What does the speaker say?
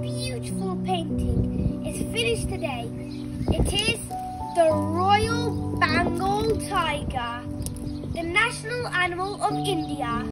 beautiful painting is finished today. It is the Royal Bengal Tiger, the national animal of India.